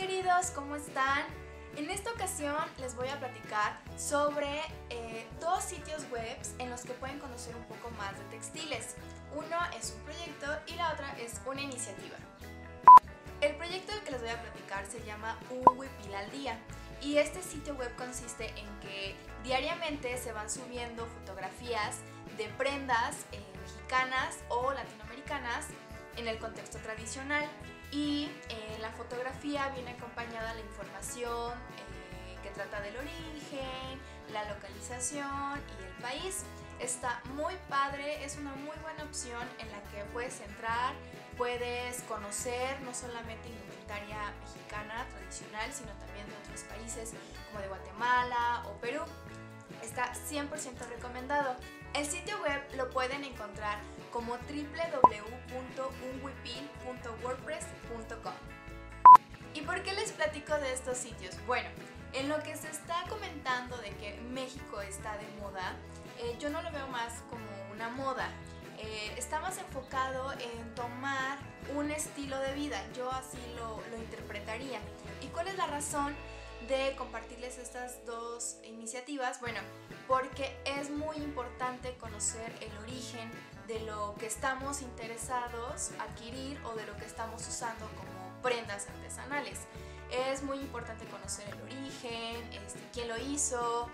queridos, ¿cómo están? En esta ocasión les voy a platicar sobre dos sitios web en los que pueden conocer un poco más de textiles. Uno es un proyecto y la otra es una iniciativa. El proyecto del que les voy a platicar se llama Un Huipil al Día y este sitio web consiste en que diariamente se van subiendo fotografías de prendas mexicanas o latinoamericanas en el contexto tradicional. Y la fotografía viene acompañada de la información que trata del origen, la localización y el país. Está muy padre, es una muy buena opción en la que puedes entrar, puedes conocer no solamente indumentaria mexicana tradicional, sino también de otros países como de Guatemala o Perú. Está 100% recomendado. El sitio web lo pueden encontrar como www.unhuipil.wordpress.com. ¿Y por qué les platico de estos sitios? Bueno, en lo que se está comentando de que México está de moda, yo no lo veo más como una moda. Está más enfocado en tomar un estilo de vida, yo así lo interpretaría. ¿Y cuál es la razón de compartirles estas dos iniciativas? Bueno, porque es muy importante conocer el origen de lo que estamos interesados adquirir o de lo que estamos usando como prendas artesanales. Es muy importante conocer el origen, quién lo hizo,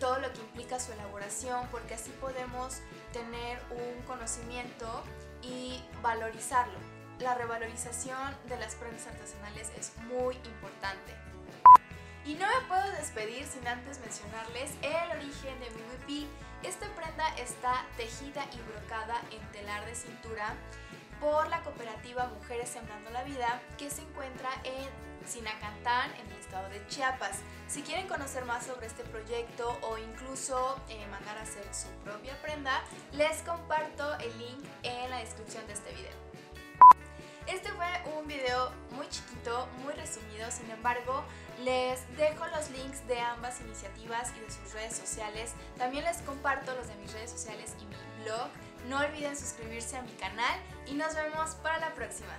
todo lo que implica su elaboración, porque así podemos tener un conocimiento y valorizarlo. La revalorización de las prendas artesanales es muy importante. Y no me puedo despedir sin antes mencionarles el origen de mi huipil. Esta prenda está tejida y brocada en telar de cintura por la cooperativa Mujeres Sembrando la Vida, que se encuentra en Zinacantán, en el estado de Chiapas. Si quieren conocer más sobre este proyecto o incluso mandar a hacer su propia prenda, les comparto el link en la descripción de este video. Este fue un video muy chiquito, muy resumido, sin embargo, les dejo los links de ambas iniciativas y de sus redes sociales. También les comparto los de mis redes sociales y mi blog. No olviden suscribirse a mi canal y nos vemos para la próxima.